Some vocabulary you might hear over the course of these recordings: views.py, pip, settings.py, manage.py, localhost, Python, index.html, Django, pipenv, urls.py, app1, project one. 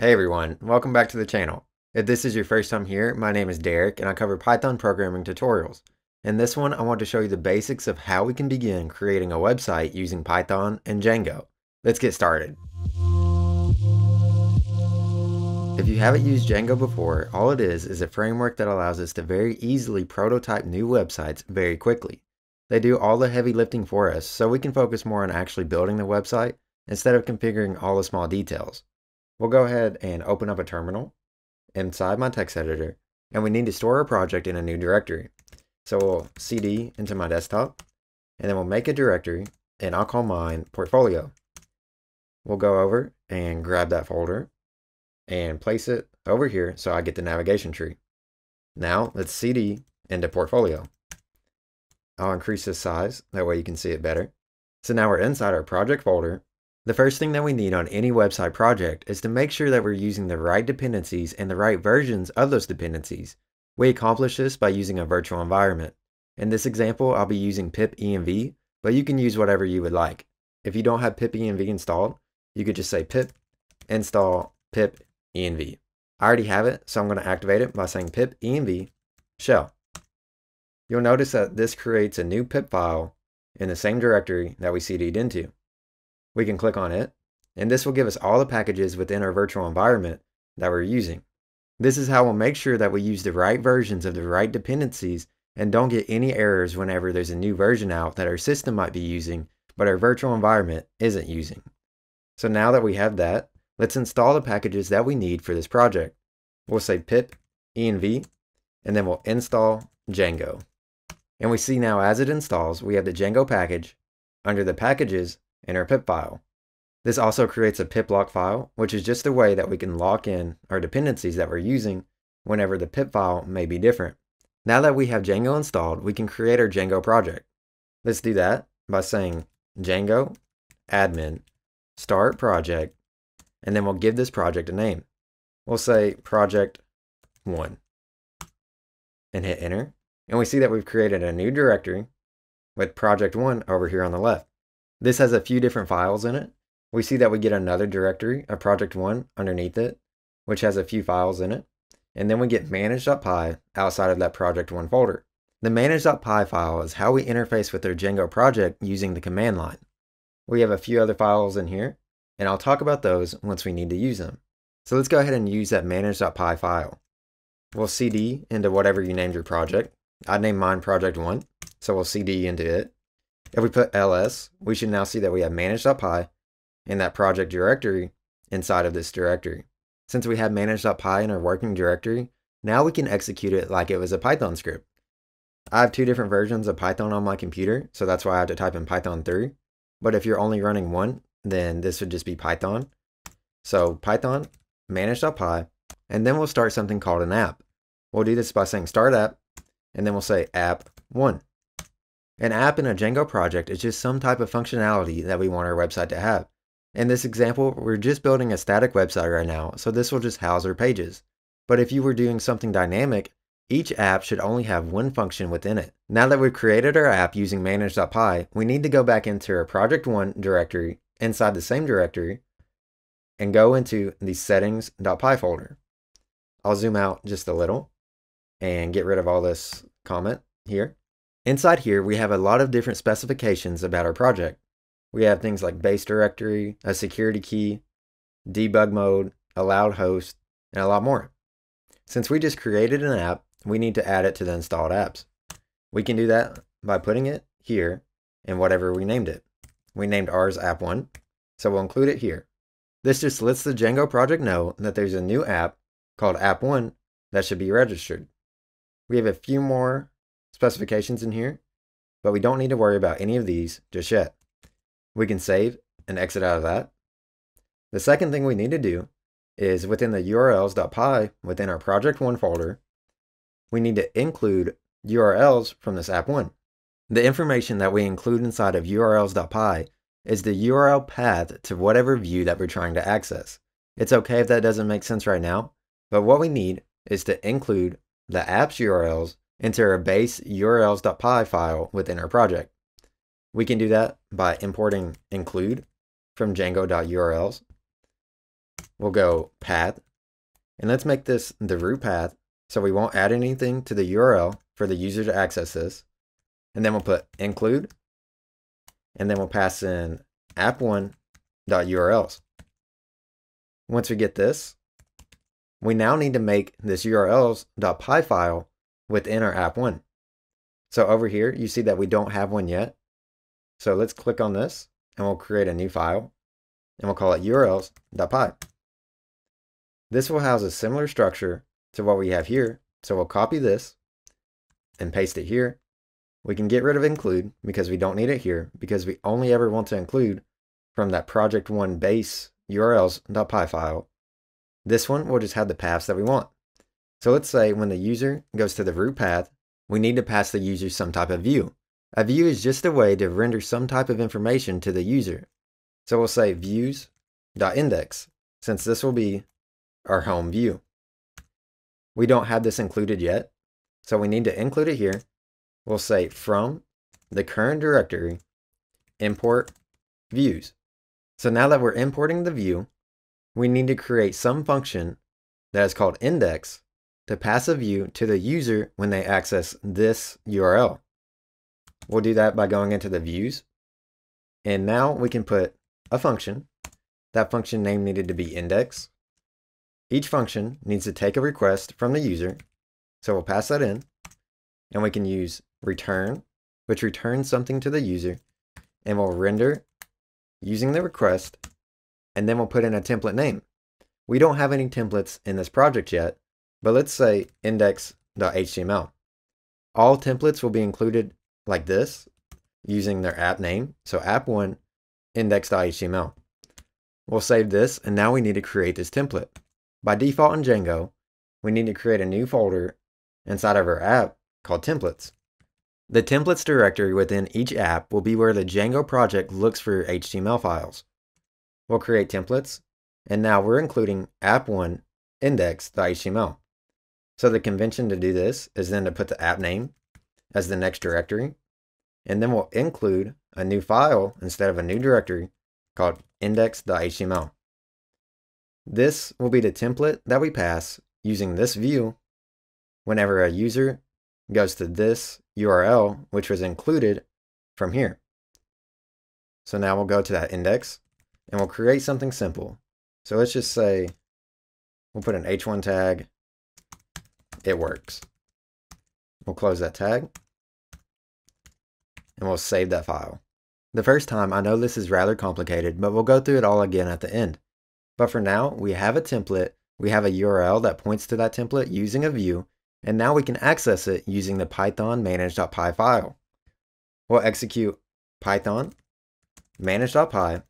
Hey everyone, welcome back to the channel. If this is your first time here, my name is Derek and I cover Python programming tutorials. In this one, I want to show you the basics of how we can begin creating a website using Python and Django. Let's get started. If you haven't used Django before, all it is a framework that allows us to very easily prototype new websites very quickly. They do all the heavy lifting for us, so we can focus more on actually building the website instead of configuring all the small details. We'll go ahead and open up a terminal inside my text editor, and we need to store our project in a new directory. So we'll cd into my desktop, and then we'll make a directory, and I'll call mine portfolio. We'll go over and grab that folder and place it over here so I get the navigation tree. Now let's cd into portfolio. I'll increase the size, that way you can see it better. So now we're inside our project folder. The first thing that we need on any website project is to make sure that we're using the right dependencies and the right versions of those dependencies. We accomplish this by using a virtual environment. In this example, I'll be using pipenv, but you can use whatever you would like. If you don't have pipenv installed, you could just say pip install pipenv. I already have it, so I'm going to activate it by saying pipenv shell. You'll notice that this creates a new pip file in the same directory that we cd'd into. We can click on it, and this will give us all the packages within our virtual environment that we're using. This is how we'll make sure that we use the right versions of the right dependencies and don't get any errors whenever there's a new version out that our system might be using, but our virtual environment isn't using. So now that we have that, let's install the packages that we need for this project. We'll say pipenv, and then we'll install Django. And we see now as it installs, we have the Django package under the packages in our pip file. This also creates a pip lock file, which is just a way that we can lock in our dependencies that we're using whenever the pip file may be different. Now that we have Django installed, we can create our Django project. Let's do that by saying Django admin start project, and then we'll give this project a name. We'll say project 1 and hit enter. And we see that we've created a new directory with project 1 over here on the left. This has a few different files in it. We see that we get another directory, a project 1 underneath it, which has a few files in it. And then we get manage.py outside of that project 1 folder. The manage.py file is how we interface with our Django project using the command line. We have a few other files in here, and I'll talk about those once we need to use them. So let's go ahead and use that manage.py file. We'll cd into whatever you named your project. I named mine project 1, so we'll cd into it. If we put ls, we should now see that we have manage.py in that project directory inside of this directory. Since we have manage.py in our working directory, now we can execute it like it was a Python script. I have two different versions of Python on my computer, so that's why I have to type in Python 3. But if you're only running one, then this would just be Python. So Python manage.py, and then we'll start something called an app. We'll do this by saying start app, and then we'll say app1. An app in a Django project is just some type of functionality that we want our website to have. In this example, we're just building a static website right now, so this will just house our pages. But if you were doing something dynamic, each app should only have one function within it. Now that we've created our app using manage.py, we need to go back into our project 1 directory inside the same directory and go into the settings.py folder. I'll zoom out just a little and get rid of all this comment here. Inside here, we have a lot of different specifications about our project. We have things like base directory, a security key, debug mode, allowed host, and a lot more. Since we just created an app, we need to add it to the installed apps. We can do that by putting it here in whatever we named it. We named ours app1, so we'll include it here. This just lets the Django project know that there's a new app called app1 that should be registered. We have a few more specifications in here, but we don't need to worry about any of these just yet. We can save and exit out of that. The second thing we need to do is within the urls.py within our project 1 folder, we need to include URLs from this app1. The information that we include inside of urls.py is the URL path to whatever view that we're trying to access. It's okay if that doesn't make sense right now, but what we need is to include the app's URLs into our base urls.py file within our project. We can do that by importing include from django.urls, we'll go path, and let's make this the root path so we won't add anything to the URL for the user to access this. And then we'll put include, and then we'll pass in app1.urls. Once we get this, we now need to make this urls.py file within our app1. So over here, you see that we don't have one yet. So let's click on this and we'll create a new file and we'll call it urls.py. This will house a similar structure to what we have here. So we'll copy this and paste it here. We can get rid of include because we don't need it here because we only ever want to include from that project one base urls.py file. This one will just have the paths that we want. So let's say when the user goes to the root path, we need to pass the user some type of view. A view is just a way to render some type of information to the user. So we'll say views.index, since this will be our home view. We don't have this included yet, so we need to include it here. We'll say from the current directory, import views. So now that we're importing the view, we need to create some function that is called index to pass a view to the user when they access this URL. We'll do that by going into the views. And now we can put a function. That function name needed to be index. Each function needs to take a request from the user. So we'll pass that in. And we can use return, which returns something to the user. And we'll render using the request. And then we'll put in a template name. We don't have any templates in this project yet, but let's say index.html. All templates will be included like this using their app name. So app1 index.html. We'll save this and now we need to create this template. By default in Django, we need to create a new folder inside of our app called templates. The templates directory within each app will be where the Django project looks for HTML files. We'll create templates and now we're including app1 index.html. So the convention to do this is then to put the app name as the next directory, and then we'll include a new file instead of a new directory called index.html. This will be the template that we pass using this view whenever a user goes to this URL, which was included from here. So now we'll go to that index and we'll create something simple. So let's just say we'll put an h1 tag, it works. We'll close that tag and we'll save that file. The first time, I know this is rather complicated, but we'll go through it all again at the end. But for now, we have a template, we have a URL that points to that template using a view, and now we can access it using the Python manage.py file. We'll execute Python manage.py,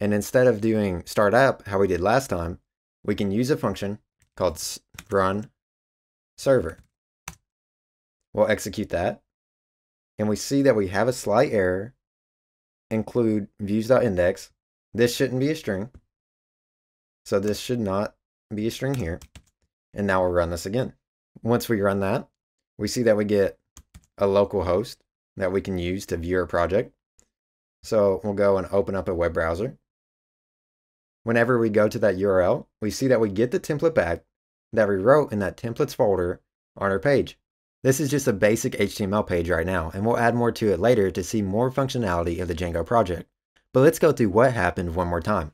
and instead of doing start app, how we did last time, we can use a function called run server. We'll execute that. And we see that we have a slight error, include views.index. This shouldn't be a string. So this should not be a string here. And now we'll run this again. Once we run that, we see that we get a local host that we can use to view our project. So we'll go and open up a web browser. Whenever we go to that URL, we see that we get the template back that we wrote in that templates folder on our page. This is just a basic HTML page right now, and we'll add more to it later to see more functionality of the Django project. But let's go through what happened one more time.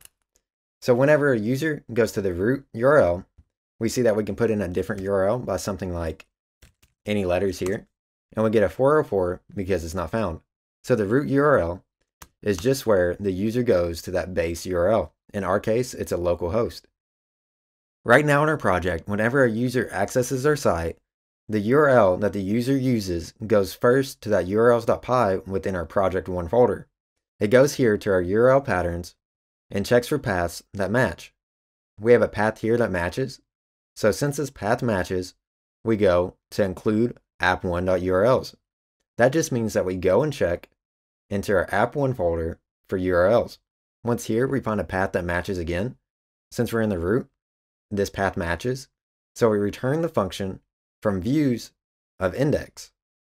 So whenever a user goes to the root URL, we see that we can put in a different URL by something like any letters here, and we get a 404 because it's not found. So the root URL is just where the user goes to that base URL. In our case, it's a local host. Right now in our project, whenever a user accesses our site, the URL that the user uses goes first to that urls.py within our project one folder. It goes here to our URL patterns and checks for paths that match. We have a path here that matches. So since this path matches, we go to include app1.urls. That just means that we go and check into our app1 folder for URLs. Once here, we find a path that matches again. Since we're in the root, this path matches. So we return the function from views of index.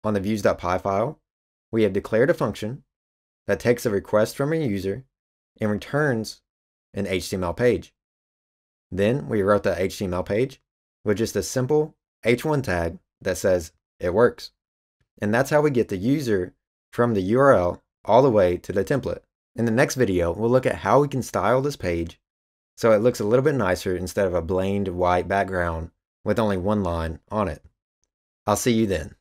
On the views.py file, we have declared a function that takes a request from a user and returns an HTML page. Then we wrote the HTML page with just a simple h1 tag that says it works. And that's how we get the user from the URL all the way to the template. In the next video, we'll look at how we can style this page so it looks a little bit nicer instead of a plain white background with only one line on it. I'll see you then.